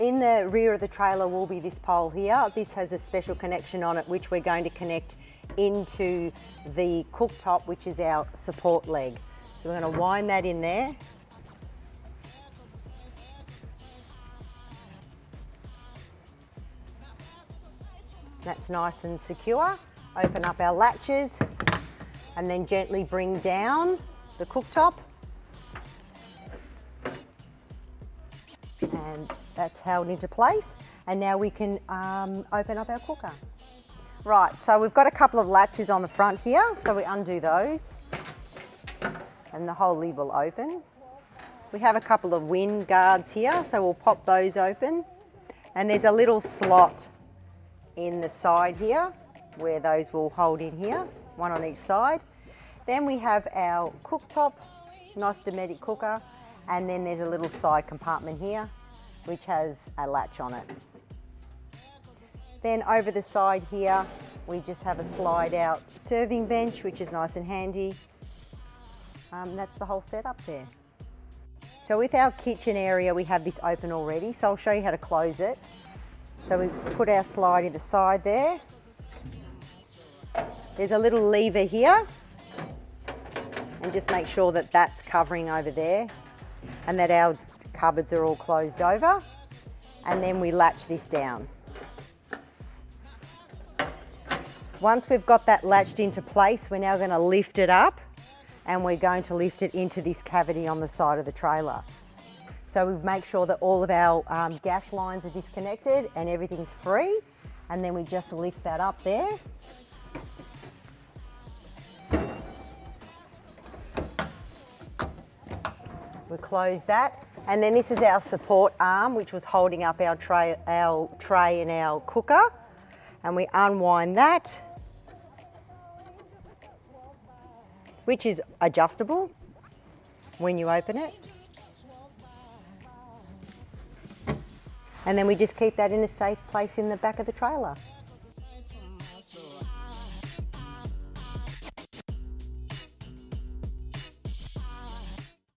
In the rear of the trailer will be this pole here. This has a special connection on it which we're going to connect into the cooktop, which is our support leg. So we're going to wind that in there. That's nice and secure. Open up our latches and then gently bring down the cooktop. And that's held into place. And now we can open up our cooker. Right, so we've got a couple of latches on the front here, so we undo those and the whole lid will open. We have a couple of wind guards here, so we'll pop those open. And there's a little slot in the side here where those will hold in here, one on each side. Then we have our cooktop, nice Dometic cooker, and then there's a little side compartment here which has a latch on it. Then over the side here, we just have a slide out serving bench, which is nice and handy. That's the whole setup there. So with our kitchen area, we have this open already, so I'll show you how to close it. So we put our slide in the side there. There's a little lever here, and just make sure that that's covering over there and that our cupboards are all closed over. And then we latch this down. Once we've got that latched into place, we're now going to lift it up and we're going to lift it into this cavity on the side of the trailer. So we make sure that all of our gas lines are disconnected and everything's free, and then we just lift that up there. We close that, and then this is our support arm which was holding up our tray and our cooker, and we unwind that, which is adjustable when you open it. And then we just keep that in a safe place in the back of the trailer.